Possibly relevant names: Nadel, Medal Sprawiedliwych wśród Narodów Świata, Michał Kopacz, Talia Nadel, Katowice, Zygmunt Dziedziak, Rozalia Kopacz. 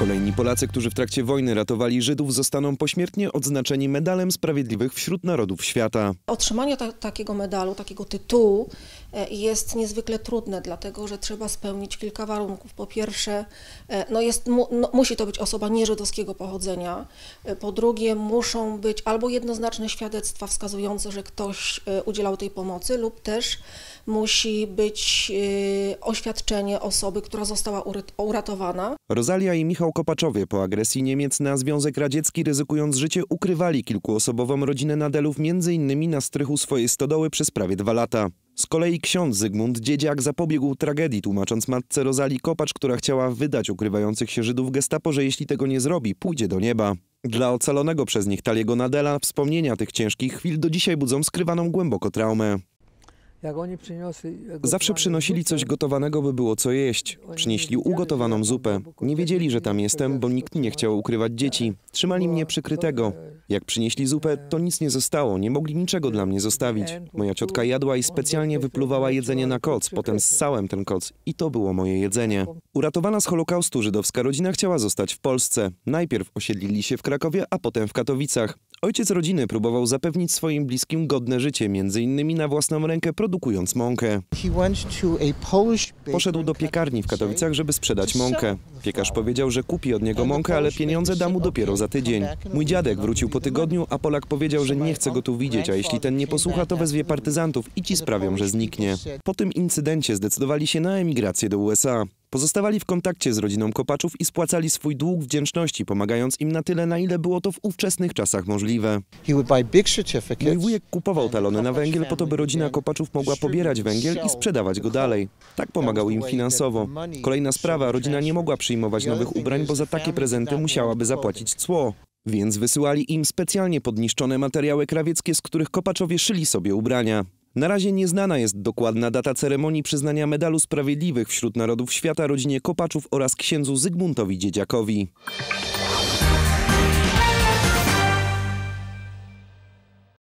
Kolejni Polacy, którzy w trakcie wojny ratowali Żydów, zostaną pośmiertnie odznaczeni Medalem Sprawiedliwych wśród Narodów Świata. Otrzymanie takiego medalu, takiego tytułu jest niezwykle trudne, dlatego że trzeba spełnić kilka warunków. Po pierwsze, musi to być osoba nieżydowskiego pochodzenia. Po drugie, muszą być albo jednoznaczne świadectwa wskazujące, że ktoś udzielał tej pomocy, lub też musi być oświadczenie osoby, która została uratowana. Rozalia i Michał Kopaczowie po agresji Niemiec na Związek Radziecki, ryzykując życie, ukrywali kilkuosobową rodzinę Nadelów, m.in. na strychu swojej stodoły przez prawie 2 lata. Z kolei ksiądz Zygmunt Dziedziak zapobiegł tragedii, tłumacząc matce Rozalii Kopacz, która chciała wydać ukrywających się Żydów Gestapo, że jeśli tego nie zrobi, pójdzie do nieba. Dla ocalonego przez nich Taliego Nadela wspomnienia tych ciężkich chwil do dzisiaj budzą skrywaną głęboko traumę. Zawsze przynosili coś gotowanego, by było co jeść. Przynieśli ugotowaną zupę. Nie wiedzieli, że tam jestem, bo nikt nie chciał ukrywać dzieci. Trzymali mnie przykrytego. Jak przynieśli zupę, to nic nie zostało. Nie mogli niczego dla mnie zostawić. Moja ciotka jadła i specjalnie wypluwała jedzenie na koc. Potem ssałem ten koc i to było moje jedzenie. Uratowana z Holokaustu żydowska rodzina chciała zostać w Polsce. Najpierw osiedlili się w Krakowie, a potem w Katowicach. Ojciec rodziny próbował zapewnić swoim bliskim godne życie, m.in. na własną rękę produkując mąkę. Poszedł do piekarni w Katowicach, żeby sprzedać mąkę. Piekarz powiedział, że kupi od niego mąkę, ale pieniądze da mu dopiero za tydzień. Mój dziadek wrócił po tygodniu, a Polak powiedział, że nie chce go tu widzieć, a jeśli ten nie posłucha, to wezwie partyzantów i ci sprawią, że zniknie. Po tym incydencie zdecydowali się na emigrację do USA. Pozostawali w kontakcie z rodziną Kopaczów i spłacali swój dług wdzięczności, pomagając im na tyle, na ile było to w ówczesnych czasach możliwe. Mój wujek kupował talony na węgiel po to, by rodzina Kopaczów mogła pobierać węgiel i sprzedawać go dalej. Tak pomagał im finansowo. Kolejna sprawa, rodzina nie mogła przyjmować nowych ubrań, bo za takie prezenty musiałaby zapłacić cło. Więc wysyłali im specjalnie podniszczone materiały krawieckie, z których Kopaczowie szyli sobie ubrania. Na razie nieznana jest dokładna data ceremonii przyznania Medalu Sprawiedliwych wśród Narodów Świata rodzinie Kopaczów oraz księdzu Zygmuntowi Dziedziakowi.